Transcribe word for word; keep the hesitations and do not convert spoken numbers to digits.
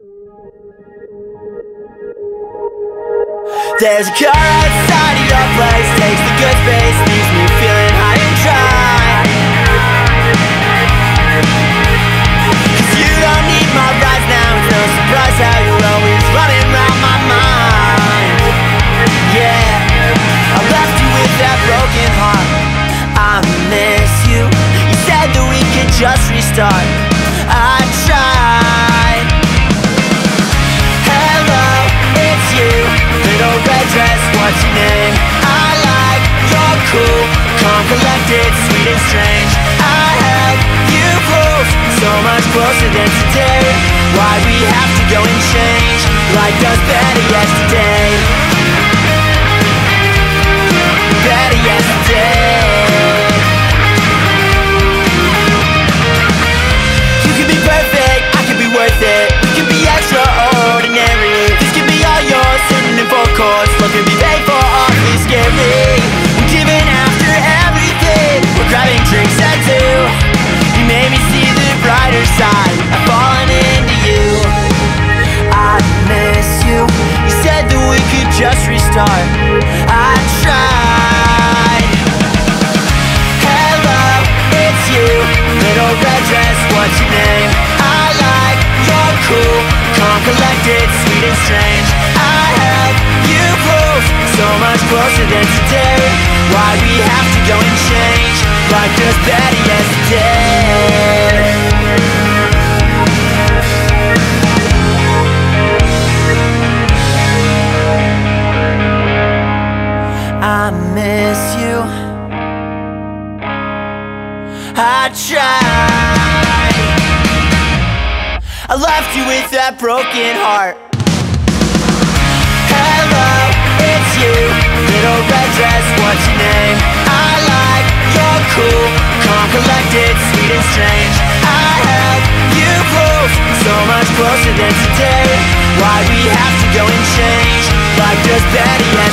There's a car outside of your place, takes the good space, leaves me feeling high and dry. Cause you don't need my rise now, it's no surprise how you're always running round my mind. Yeah, I left you with that broken heart, I miss you. You said that we could just restart, I tried. Hello, it's you, little red dress, what's your name? I like your cool, calm, collected, sweet and strange. I have you close, so much closer than today. Why we have to go and change, like us better yesterday. Better yesterday. I've fallen into you, I miss you. You said that we could just restart, I tried. Hello, it's you, little red dress, what's your name? I like your cool, calm, collected, sweet and strange. I have you close, so much closer than today. Why we have to go and change, like us better yesterday. I miss you, I tried. I left you with that broken heart. Hello, it's you, little red dress, what's your name? I like your cool, calm, collected, sweet and strange. I have you close, so much closer than today. Why we have to go and change, like just better yet.